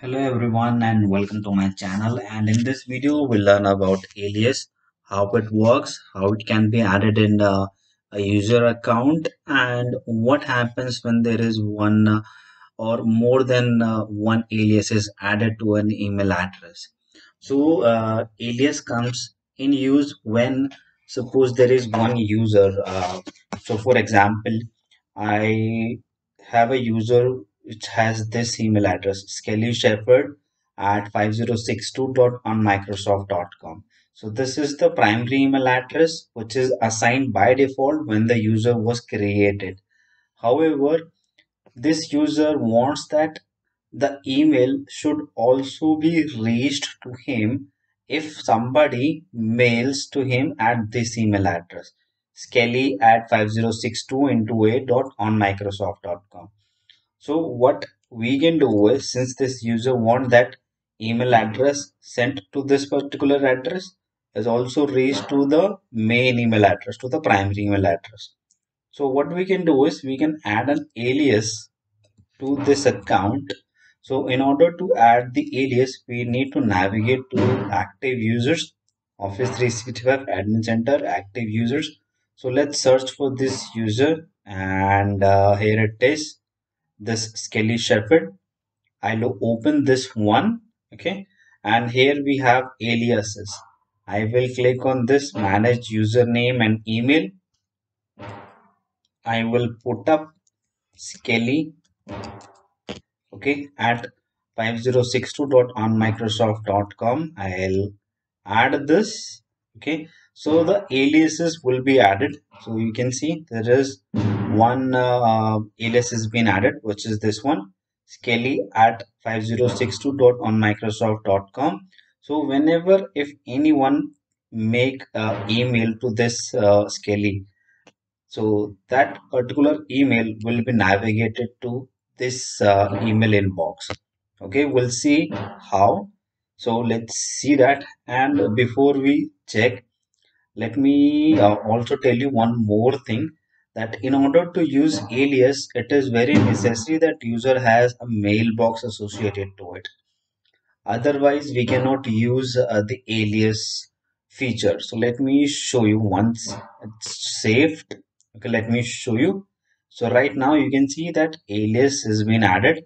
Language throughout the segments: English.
Hello everyone and welcome to my channel, and in this video we'll learn about alias, how it works, how it can be added in a user account, and what happens when there is one or more than one alias is added to an email address. So alias comes in use when suppose there is one user. So for example, I have a user which has this email address, Skelly Shepherd at 5062.onmicrosoft.com. So this is the primary email address which is assigned by default when the user was created. However, this user wants that the email should also be reached to him if somebody mails to him at this email address, Skelly at 5062.onmicrosoft.com. So what we can do is, since this user wants that email address sent to this particular address is also reached to the main email address, to the primary email address. So what we can do is we can add an alias to this account. So in order to add the alias, we need to navigate to active users, Office 365 Admin Center, active users. So let's search for this user, and here it is. This Skelly Shepherd. I'll open this one, okay, and here we have aliases. I will click on this manage username and email. I will put up Skelly, okay, at 5062.onmicrosoft.com. I'll add this, okay. So the aliases will be added. So you can see there is one alias has been added, which is this one, Skelly at 5062.onmicrosoft.com. So whenever if anyone make email to this Skelly, so that particular email will be navigated to this email inbox. Okay, we'll see how. So let's see that. And before we check, let me also tell you one more thing, that in order to use alias, it is very necessary that user has a mailbox associated to it. Otherwise, we cannot use the alias feature. So let me show you once it's saved. Okay, let me show you. So right now you can see that alias has been added,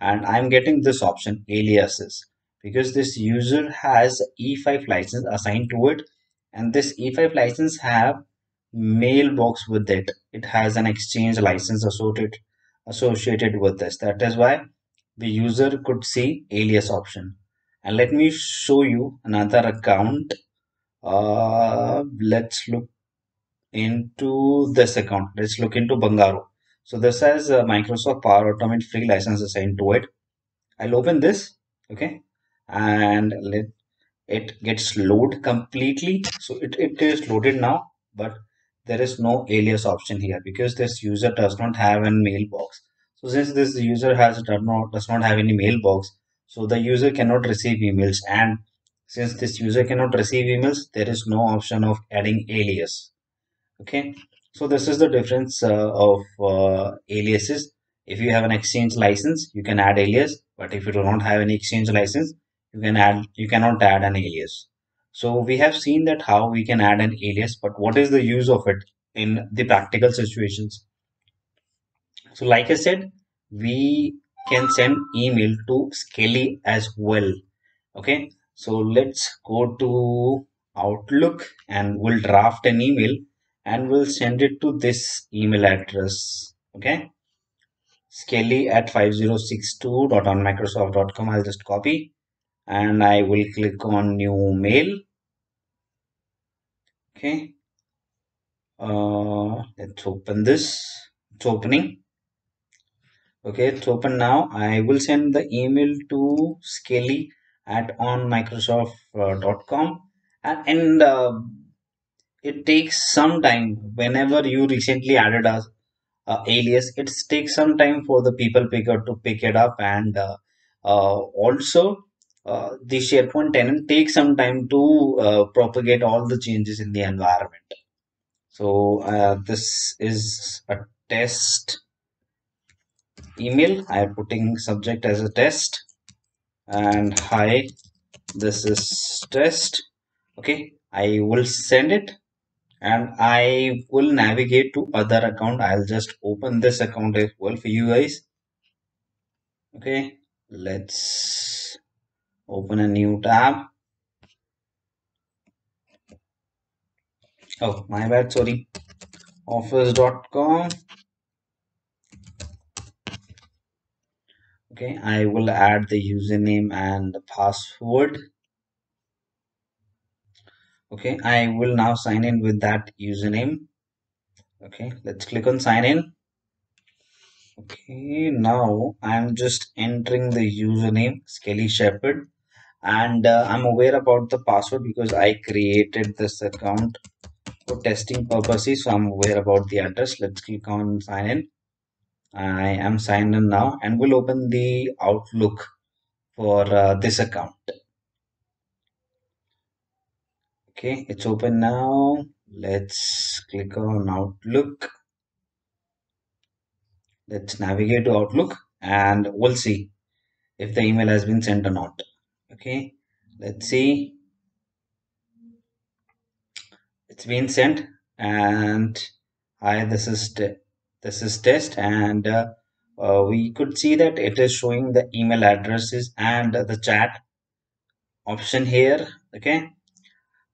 and I'm getting this option aliases because this user has E5 license assigned to it, and this E5 license have mailbox with it. It has an exchange license associated with this. That is why the user could see alias option. And let me show you another account. Let's look into this account. Let's look into Bangaro. So this has a Microsoft Power Automate free license assigned to it. I'll open this, okay, and let it gets loaded completely. So it is loaded now, but there is no alias option here because this user does not have a mailbox. So since this user does not have any mailbox, so the user cannot receive emails, and since this user cannot receive emails, there is no option of adding alias. Okay, so this is the difference of aliases. If you have an exchange license, you can add alias, but if you do not have any exchange license, you cannot add an alias. So we have seen that how we can add an alias, but what is the use of it in the practical situations? So like I said, we can send email to Skelly as well. Okay, so let's go to Outlook and we'll draft an email and we'll send it to this email address. Okay, Skelly at 5062.onmicrosoft.com. I'll just copy, and I will click on new mail. Okay, let's open this. It's opening. Okay, it's open now. I will send the email to Skelly at onmicrosoft.com, and it takes some time. Whenever you recently added a alias, it takes some time for the people to pick it up, and also the SharePoint tenant takes some time to propagate all the changes in the environment. So this is a test email. I am putting subject as a test. and hi, this is test. Okay, I will send it and I will navigate to other account. I'll just open this account as well for you guys. Okay, let's open a new tab. Oh, my bad, sorry. Office.com. Okay, I will add the username and the password. Okay, I will now sign in with that username. Okay, let's click on sign in. Okay, now I'm just entering the username Skelly Shepherd, and I'm aware about the password because I created this account for testing purposes, so I'm aware about the address. Let's click on sign in. I am signed in now, and we'll open the Outlook for this account. Okay, it's open now. Let's click on Outlook. Let's navigate to Outlook and we'll see if the email has been sent or not. Okay, let's see. It's been sent, and hi, this is test, and we could see that it is showing the email addresses and the chat option here. Okay,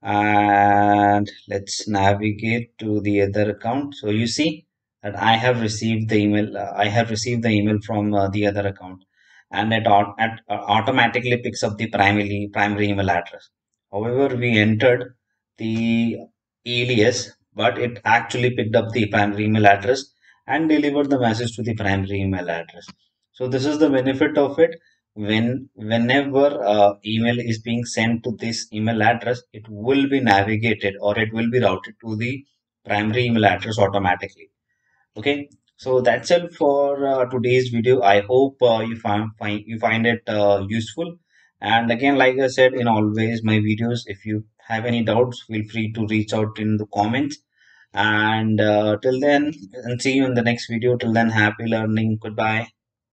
and let's navigate to the other account. So you see that I have received the email. I have received the email from the other account, and it automatically picks up the primary email address. However, we entered the alias, but it actually picked up the primary email address and delivered the message to the primary email address. So this is the benefit of it. Whenever email is being sent to this email address, it will be navigated or it will be routed to the primary email address automatically. Okay, so that's it for today's video. I hope you find it useful. And again, like I said in always my videos, if you have any doubts, feel free to reach out in the comments. And till then, and see you in the next video. Till then, happy learning. Goodbye.